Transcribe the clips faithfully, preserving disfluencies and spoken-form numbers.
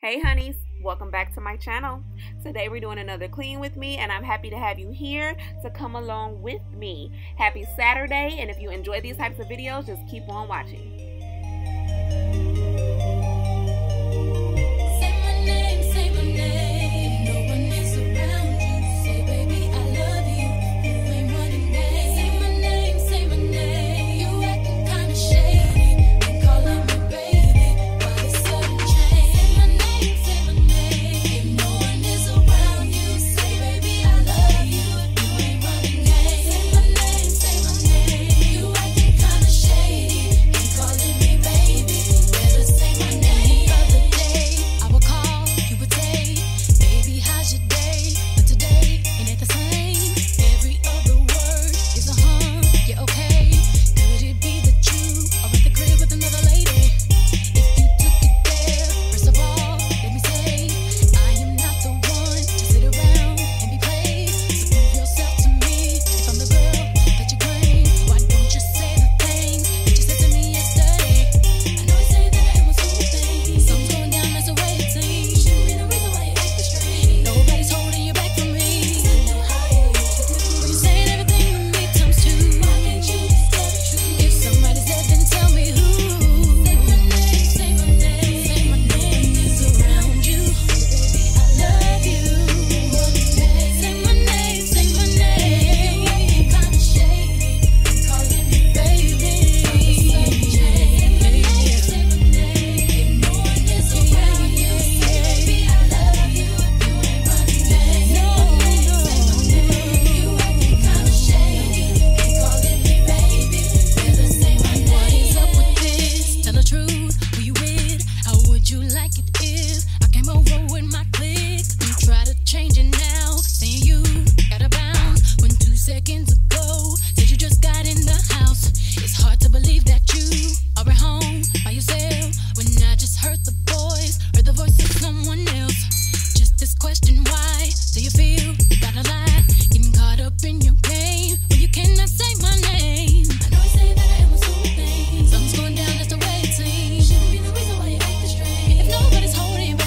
Hey honeys, welcome back to my channel. Today we're doing another clean with me and I'm happy to have you here to come along with me. Happy Saturday, and if you enjoy these types of videos, just keep on watching. Nobody's holding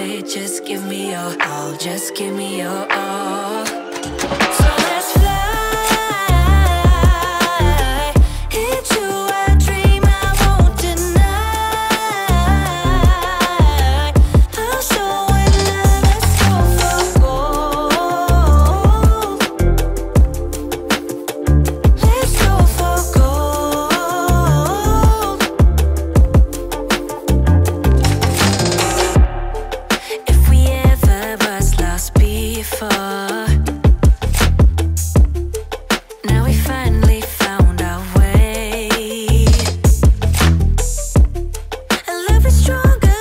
say, just give me your all, just give me your all. So let's fly, hit you a dream I won't deny. I'll show it love that's so for gold. Let's go for gold. If we ever was lost before,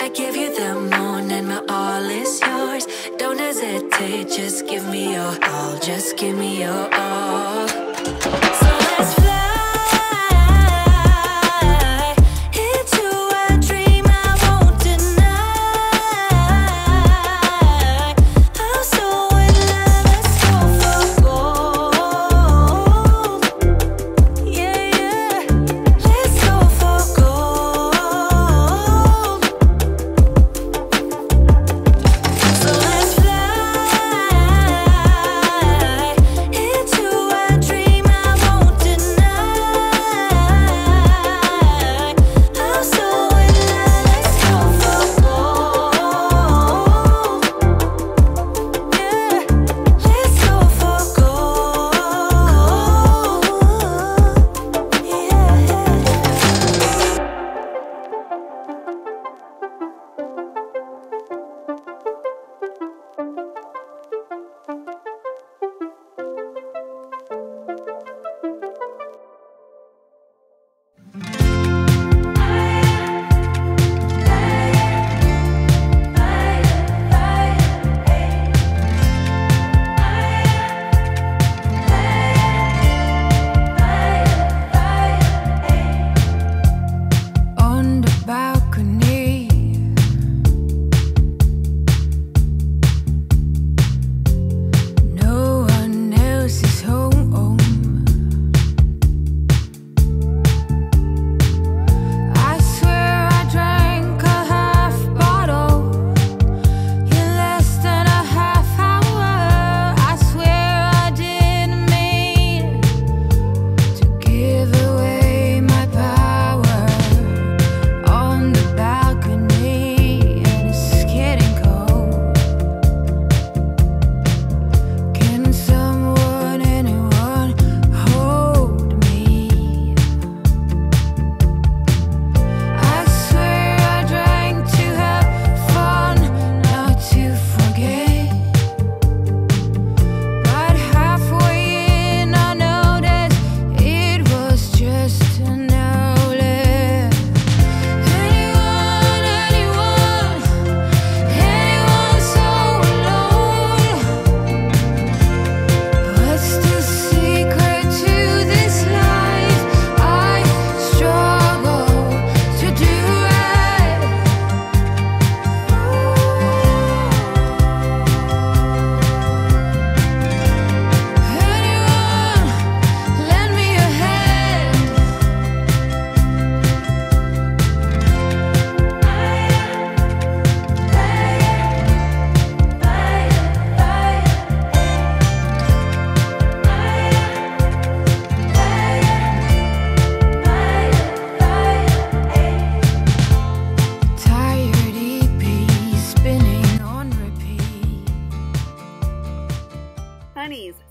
I give you the moon and my all is yours. Don't hesitate, just give me your all, just give me your all. So let's fly, hit you a dream I won't deny. I'm so in love, let's go for gold. Yeah, yeah, let's go for gold.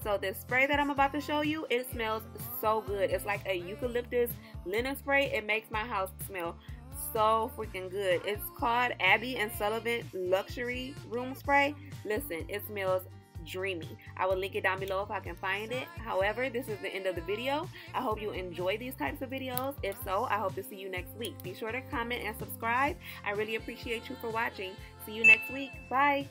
So this spray that I'm about to show you, it smells so good. It's like a eucalyptus linen spray. It makes my house smell so freaking good. It's called Abby and Sullivan Luxury Room Spray. Listen, it smells dreamy. I will link it down below if I can find it. However, this is the end of the video. I hope you enjoy these types of videos. If so, I hope to see you next week. Be sure to comment and subscribe. I really appreciate you for watching. See you next week. Bye.